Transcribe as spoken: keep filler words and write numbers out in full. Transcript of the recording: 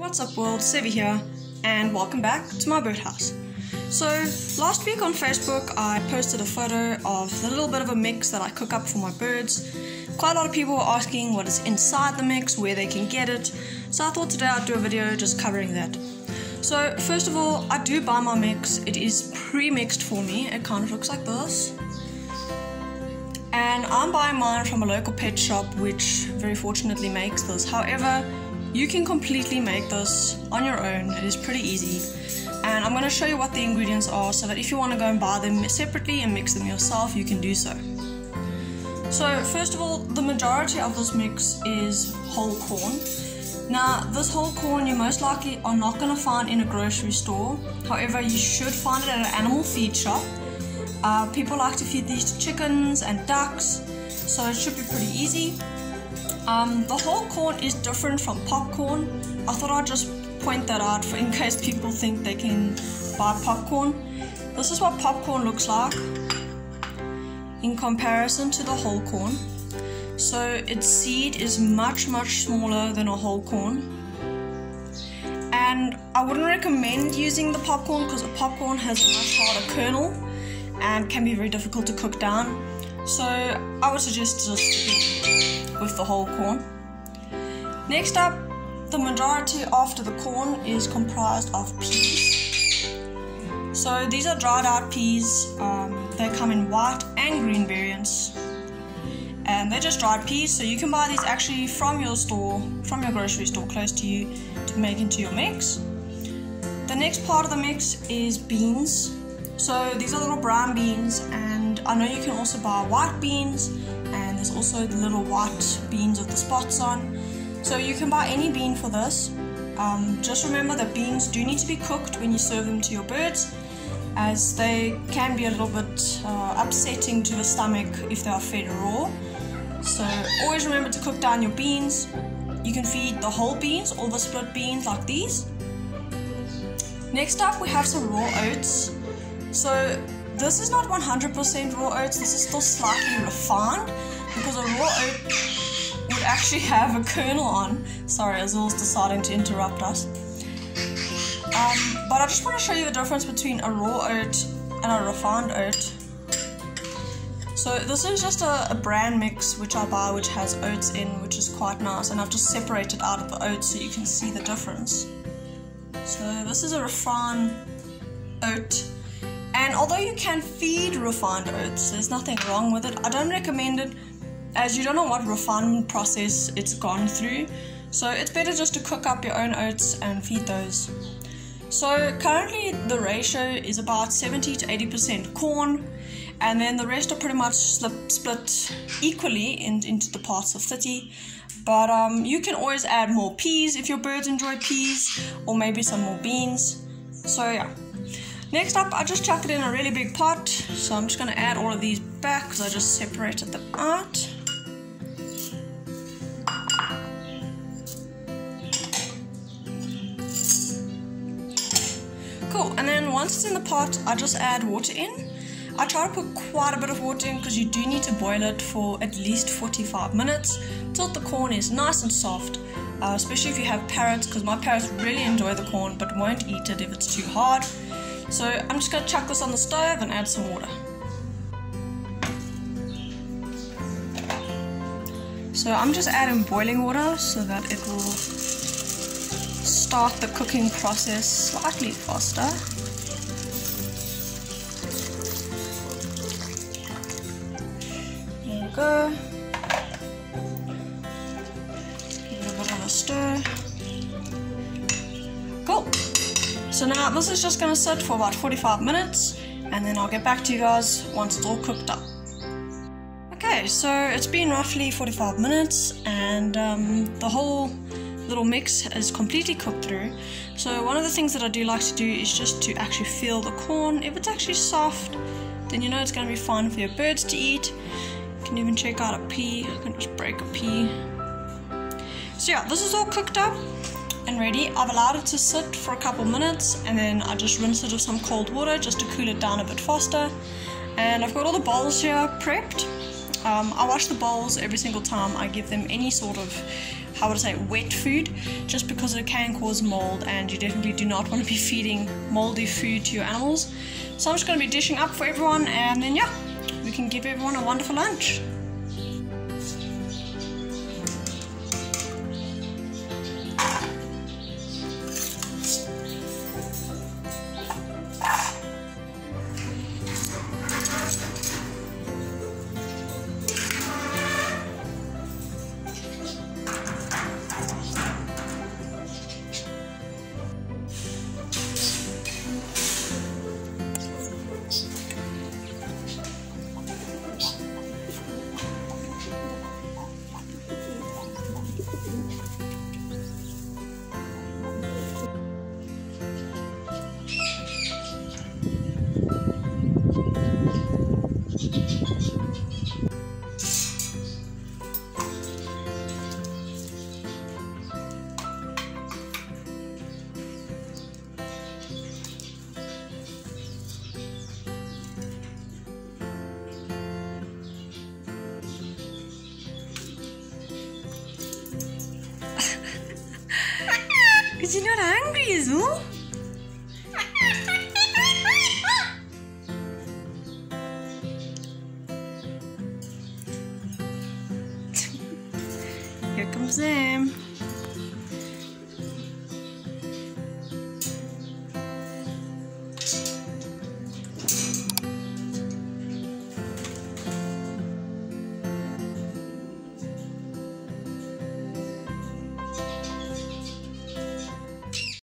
What's up world, Sevi here, and welcome back to my birdhouse. So last week on Facebook I posted a photo of the little bit of a mix that I cook up for my birds. Quite a lot of people were asking what is inside the mix, where they can get it, so I thought today I'd do a video just covering that. So first of all, I do buy my mix. It is pre-mixed for me. It kind of looks like this. And I'm buying mine from a local pet shop which very fortunately makes this. However, you can completely make this on your own. It is pretty easy. And I'm going to show you what the ingredients are so that if you want to go and buy them separately and mix them yourself, you can do so. So first of all, the majority of this mix is whole corn. Now, this whole corn you most likely are not going to find in a grocery store. However, you should find it at an animal feed shop. Uh, people like to feed these to chickens and ducks, so it should be pretty easy. Um, the whole corn is different from popcorn. I thought I'd just point that out for in case people think they can buy popcorn. This is what popcorn looks like in comparison to the whole corn. So its seed is much much smaller than a whole corn. And I wouldn't recommend using the popcorn because the popcorn has a much harder kernel and can be very difficult to cook down, so I would suggest just sticking with the whole corn. Next up, the majority after the corn is comprised of peas. So these are dried out peas. Um, they come in white and green variants, and they're just dried peas, so you can buy these actually from your store, from your grocery store close to you, to make into your mix. The next part of the mix is beans. So these are little brown beans, and I know you can also buy white beans, and there's also the little white beans with the spots on. So you can buy any bean for this. Um, just remember that beans do need to be cooked when you serve them to your birds, as they can be a little bit uh, upsetting to the stomach if they are fed raw. So always remember to cook down your beans. You can feed the whole beans or the split beans like these. Next up we have some raw oats. So this is not one hundred percent raw oats, this is still slightly refined, because a raw oat would actually have a kernel on. Sorry, Azul's deciding to interrupt us. Um, but I just want to show you the difference between a raw oat and a refined oat. So this is just a, a bran mix which I buy, which has oats in, which is quite nice, and I've just separated out of the oats so you can see the difference. So this is a refined oat. And although you can feed refined oats, there's nothing wrong with it. I don't recommend it, as you don't know what refinement process it's gone through. So it's better just to cook up your own oats and feed those. So currently the ratio is about seventy to eighty percent corn, and then the rest are pretty much split equally in, into the parts of thirty. But um, you can always add more peas if your birds enjoy peas, or maybe some more beans. So yeah. Next up, I just chucked it in a really big pot, so I'm just going to add all of these back because I just separated them out. Cool, and then once it's in the pot, I just add water in. I try to put quite a bit of water in because you do need to boil it for at least forty-five minutes till the corn is nice and soft, uh, especially if you have parrots, because my parrots really enjoy the corn but won't eat it if it's too hard. So I'm just going to chuck this on the stove and add some water. So I'm just adding boiling water so that it will start the cooking process slightly faster. There we go. Give it a bit of a stir. Cool. So now this is just going to sit for about forty-five minutes, and then I'll get back to you guys once it's all cooked up. Okay, so it's been roughly forty-five minutes, and um, the whole little mix is completely cooked through. So one of the things that I do like to do is just to actually feel the corn. If it's actually soft, then you know it's going to be fine for your birds to eat. You can even check out a pea. I can just break a pea. So yeah, this is all cooked up and ready. I've allowed it to sit for a couple minutes, and then I just rinse it with some cold water just to cool it down a bit faster. And I've got all the bowls here prepped. Um, I wash the bowls every single time I give them any sort of, how would I say, wet food, just because it can cause mold, and you definitely do not want to be feeding moldy food to your animals. So I'm just going to be dishing up for everyone, and then yeah, we can give everyone a wonderful lunch. Because you're not hungry, is all? Here comes Sam.